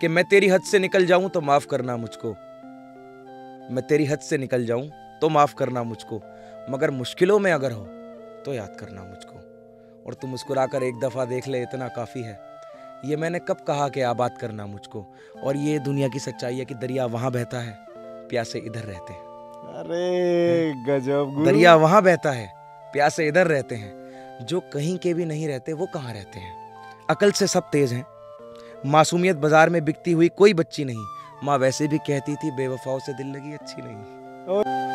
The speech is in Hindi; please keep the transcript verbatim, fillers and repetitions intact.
कि मैं तेरी हद से निकल जाऊं तो माफ करना मुझको, मैं तेरी हद से निकल जाऊं तो माफ करना मुझको, मगर मुश्किलों में अगर हो तो याद करना मुझको। और तुम मुस्कुराकर एक दफ़ा देख ले, इतना काफ़ी है। ये मैंने कब कहा कि आबाद करना मुझको, और ये दुनिया की सच्चाई है कि दरिया वहाँ बहता है, प्यासे इधर रहते हैं। अरे गजब गुरु। दरिया वहाँ बहता है, प्यासे इधर रहते हैं। जो कहीं के भी नहीं रहते वो कहाँ रहते हैं? अकल से सब तेज हैं, मासूमियत बाजार में बिकती हुई कोई बच्ची नहीं। माँ वैसे भी कहती थी बेवफाओं से दिल लगी अच्छी नहीं।